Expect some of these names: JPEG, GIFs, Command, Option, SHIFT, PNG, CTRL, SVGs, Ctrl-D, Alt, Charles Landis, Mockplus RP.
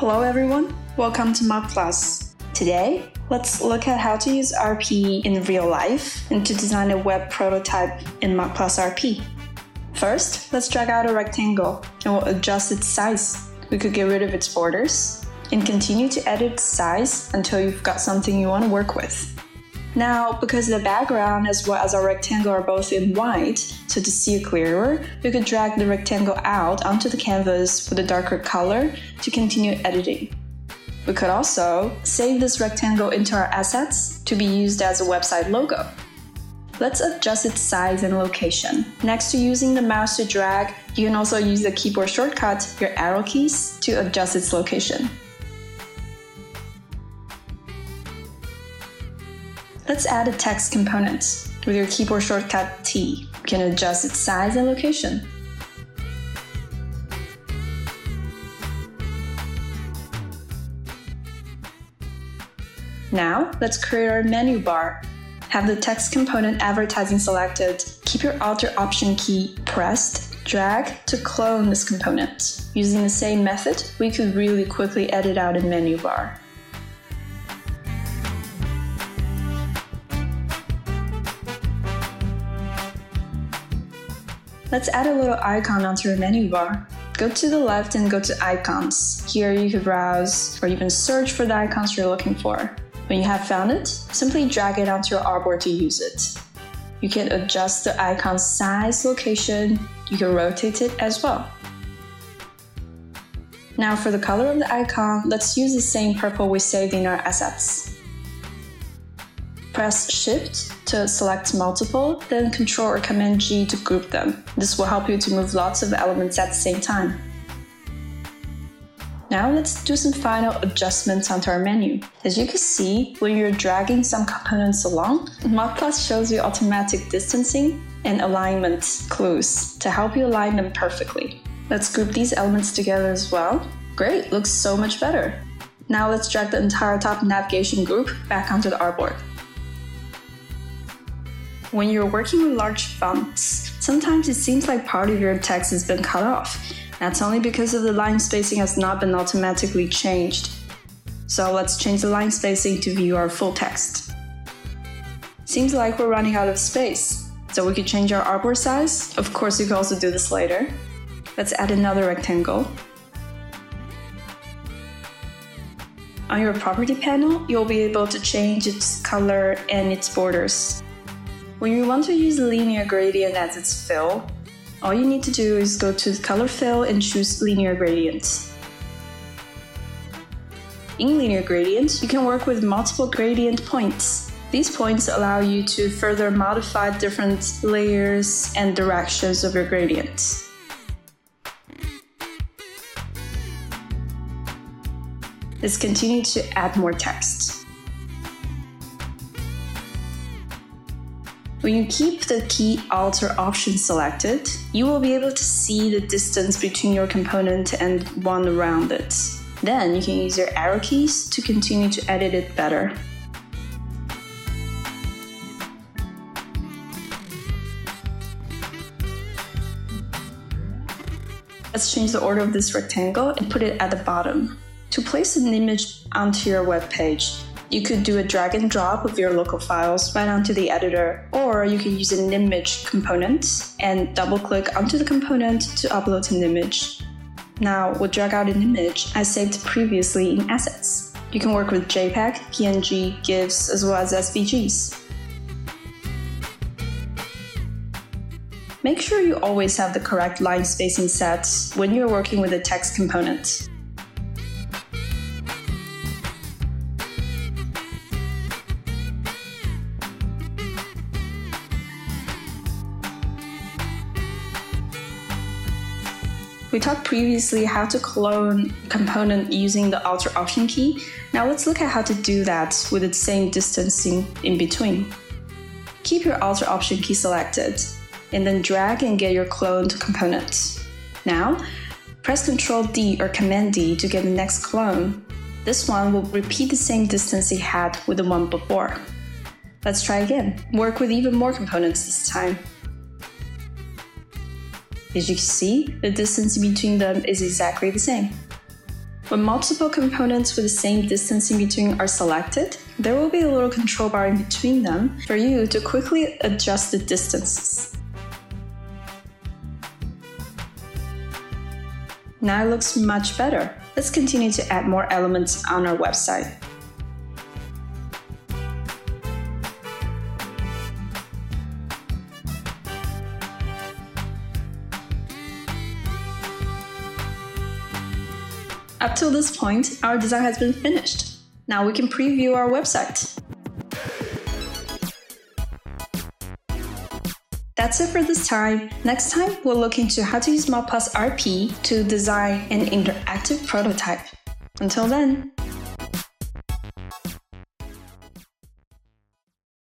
Hello everyone, welcome to Mockplus. Today, let's look at how to use RP in real life and to design a web prototype in Mockplus RP. First, let's drag out a rectangle and we'll adjust its size. We could get rid of its borders and continue to edit its size until you've got something you want to work with. Now, because the background as well as our rectangle are both in white, so to see it clearer, we could drag the rectangle out onto the canvas with a darker color to continue editing. We could also save this rectangle into our assets to be used as a website logo. Let's adjust its size and location. Next to using the mouse to drag, you can also use the keyboard shortcut, your arrow keys, to adjust its location. Let's add a text component. With your keyboard shortcut T, you can adjust its size and location. Now, let's create our menu bar. Have the text component advertising selected. Keep your Alt or Option key pressed. Drag to clone this component. Using the same method, we could really quickly edit out a menu bar. Let's add a little icon onto our menu bar. Go to the left and go to icons. Here you can browse or even search for the icons you're looking for. When you have found it, simply drag it onto your artboard to use it. You can adjust the icon's size, location, you can rotate it as well. Now for the color of the icon, let's use the same purple we saved in our assets. Press SHIFT to select multiple, then Ctrl or Command G to group them. This will help you to move lots of elements at the same time. Now let's do some final adjustments onto our menu. As you can see, when you're dragging some components along, Mockplus shows you automatic distancing and alignment clues to help you align them perfectly. Let's group these elements together as well. Great, looks so much better. Now let's drag the entire top navigation group back onto the artboard. When you're working with large fonts, sometimes it seems like part of your text has been cut off. That's only because of the line spacing has not been automatically changed. So let's change the line spacing to view our full text. Seems like we're running out of space, so we could change our artboard size. Of course, you could also do this later. Let's add another rectangle. On your property panel, you'll be able to change its color and its borders. When you want to use linear gradient as its fill, all you need to do is go to color fill and choose linear gradient. In linear gradient, you can work with multiple gradient points. These points allow you to further modify different layers and directions of your gradients. Let's continue to add more text. When you keep the key Alt or Option selected, you will be able to see the distance between your component and one around it. Then you can use your arrow keys to continue to edit it better. Let's change the order of this rectangle and put it at the bottom. To place an image onto your web page, you could do a drag and drop of your local files right onto the editor, or you can use an image component and double click onto the component to upload an image. Now we'll drag out an image I saved previously in assets. You can work with JPEG, PNG, GIFs, as well as SVGs. Make sure you always have the correct line spacing set when you're working with a text component. We talked previously how to clone component using the Alt or Option key. Now let's look at how to do that with the same distancing in between. Keep your Alt or Option key selected and then drag and get your cloned component. Now press Ctrl-D or Command-D to get the next clone. This one will repeat the same distance it had with the one before. Let's try again. Work with even more components this time. As you can see, the distance between them is exactly the same. When multiple components with the same distance in between are selected, there will be a little control bar in between them for you to quickly adjust the distances. Now it looks much better. Let's continue to add more elements on our website. Up till this point, our design has been finished. Now we can preview our website. That's it for this time. Next time, we'll look into how to use Mockplus RP to design an interactive prototype. Until then.